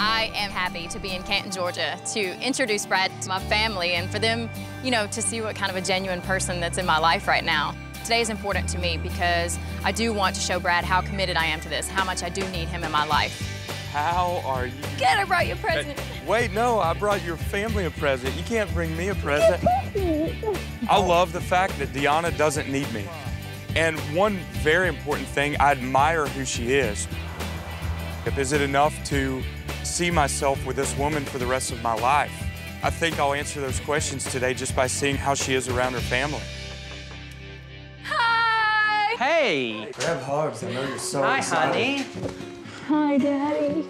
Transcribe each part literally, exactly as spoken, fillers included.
I am happy to be in Canton, Georgia, to introduce Brad to my family and for them, you know, to see what kind of a genuine person that's in my life right now. Today is important to me because I do want to show Brad how committed I am to this, how much I do need him in my life. How are you? Good, I brought you a present. Wait, no, I brought your family a present. You can't bring me a present. I love the fact that Deanna doesn't need me. And one very important thing, I admire who she is. Is it enough to see myself with this woman for the rest of my life? I think I'll answer those questions today just by seeing how she is around her family. Hi! Hey! Grab hugs, I know you're so Hi, excited. Honey. Hi, Daddy.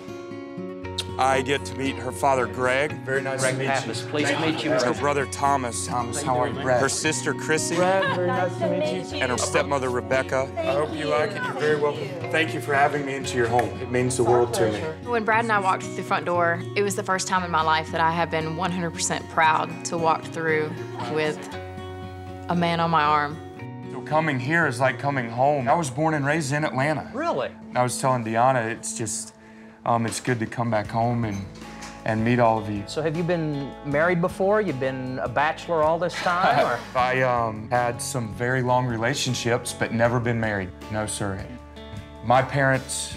I get to meet her father, Greg. Very nice Greg to meet Pappas. You. Pleased to meet you. Her brother, Thomas. Thomas, how are you? Her sister, Chrissy. Brad, very nice, nice to meet you. And her stepmother, Rebecca. Thank I hope you, you like it. You're very welcome. Thank you for having me into your home. It means the world to me. When Brad and I walked through the front door, it was the first time in my life that I have been one hundred percent proud to walk through with a man on my arm. Coming here is like coming home. I was born and raised in Atlanta. Really? I was telling Deanna, it's just, um, it's good to come back home and, and meet all of you. So have you been married before? You've been a bachelor all this time? Or? I um, had some very long relationships, but never been married. No, sir. My parents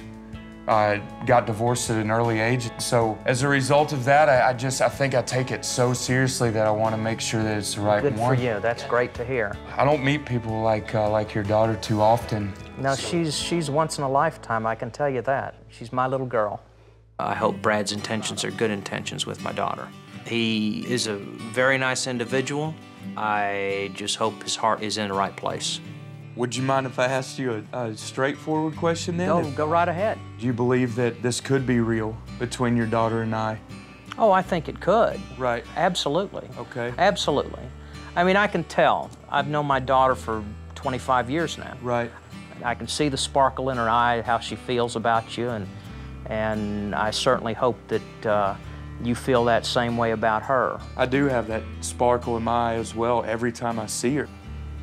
uh, got divorced at an early age. So as a result of that, I, I just, I think I take it so seriously that I want to make sure that it's the right one. Good for you. That's great to hear. I don't meet people like uh, like your daughter too often. No, so. she's she's once in a lifetime, I can tell you that. She's my little girl. I hope Brad's intentions are good intentions with my daughter. He is a very nice individual. I just hope his heart is in the right place. Would you mind if I asked you a, a straightforward question then? No, go right ahead. Do you believe that this could be real between your daughter and I? Oh, I think it could. Right. Absolutely. Okay. Absolutely. I mean, I can tell. I've known my daughter for twenty-five years now. Right. I can see the sparkle in her eye, how she feels about you, and, and I certainly hope that uh, you feel that same way about her. I do have that sparkle in my eye as well every time I see her.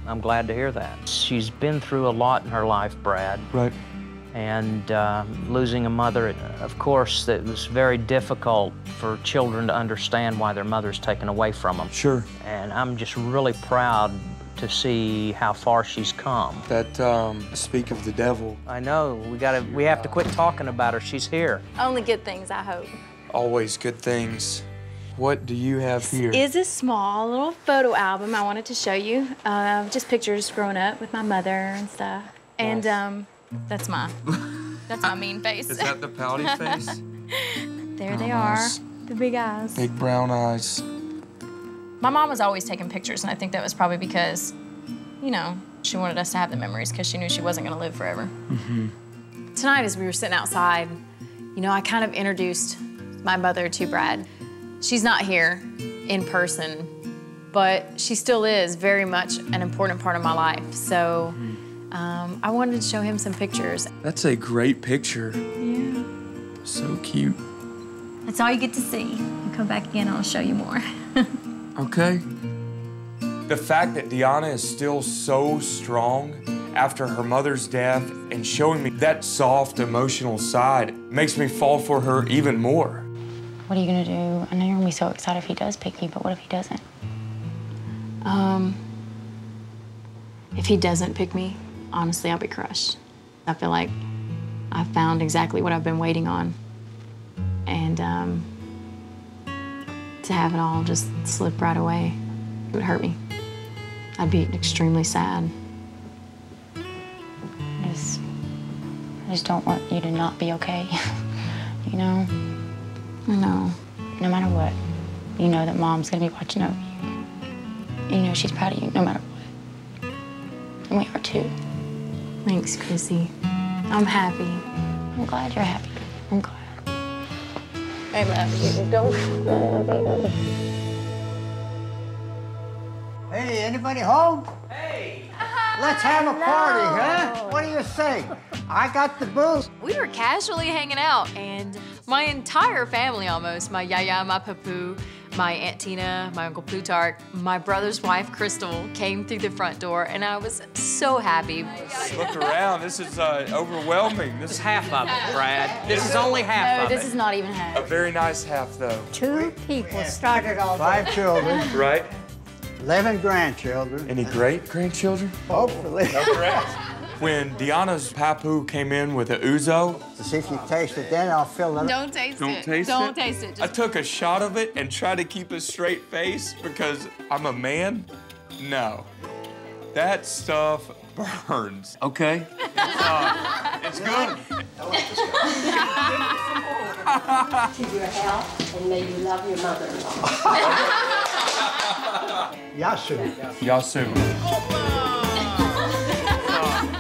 I'm glad to hear that. She's been through a lot in her life, Brad. Right. And uh, losing a mother, of course, it was very difficult for children to understand why their mother's taken away from them. Sure. And I'm just really proud to see how far she's come. That, um, speak of the devil. I know. We gotta. We have to quit talking about her. She's here. Only good things, I hope. Always good things. What do you have here? This is a small little photo album I wanted to show you. Uh, just pictures growing up with my mother and stuff. Nice. And um, that's my, that's my mean face. Is that the pouty face? There brown they are, eyes. The big eyes. Big brown eyes. My mom was always taking pictures, and I think that was probably because, you know, she wanted us to have the memories because she knew she wasn't gonna live forever. Mm-hmm. Tonight, as we were sitting outside, you know, I kind of introduced my mother to Brad. She's not here in person, but she still is very much an important part of my life. So um, I wanted to show him some pictures. That's a great picture. Yeah. So cute. That's all you get to see. I'll come back again, I'll show you more. Okay. The fact that Deanna is still so strong after her mother's death and showing me that soft, emotional side makes me fall for her even more. What are you gonna do? I know you're gonna be so excited if he does pick you, but what if he doesn't? Um, if he doesn't pick me, honestly, I'll be crushed. I feel like I found exactly what I've been waiting on. And um, to have it all just slip right away, it would hurt me. I'd be extremely sad. I just, I just don't want you to not be okay, you know? I know. No matter what, you know that Mom's gonna be watching over you. You know she's proud of you no matter what. And we are too. Thanks, Chrissy. I'm happy. I'm glad you're happy. I'm glad. I love you. Don't. Hey, anybody home? Hey! Let's have a party, huh? What do you just saying, I got the booze. We were casually hanging out, and my entire family almost, my yaya, my Pappou, my Aunt Tina, my Uncle Plutarch, my brother's wife, Crystal, came through the front door, and I was so happy. Look around. This is uh, overwhelming. This is half of it, Brad. This is only half no, of it. No, this is not even half. A very nice half, though. Two people started all Five day. children. Right. eleven grandchildren. Any great-grandchildren? Hopefully. No correct. When Deanna's Pappou came in with an ouzo. See if you taste it, then I'll fill it up. Don't taste Don't it. Taste Don't it. taste it. Just... I took a shot of it and tried to keep a straight face because I'm a man. No. That stuff burns. OK. uh, it's good. To your health, and may you love your mother-in-law. Yassou. Yassou. Opa! Opa!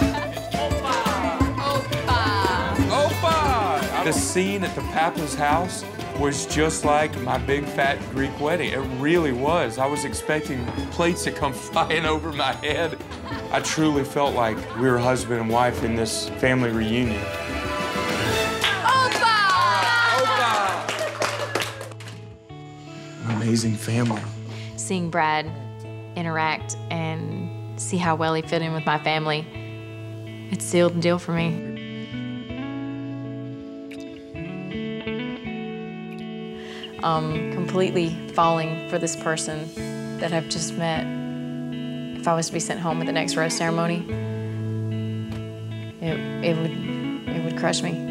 Opa! Opa! The scene at the Pappou's house was just like my big, fat Greek wedding. It really was. I was expecting plates to come flying over my head. I truly felt like we were husband and wife in this family reunion. Opa! Opa! An amazing family. Seeing Brad interact and see how well he fit in with my family, it sealed the deal for me. Um, completely falling for this person that I've just met. If I was to be sent home at the next rose ceremony, it, it would, it would crush me.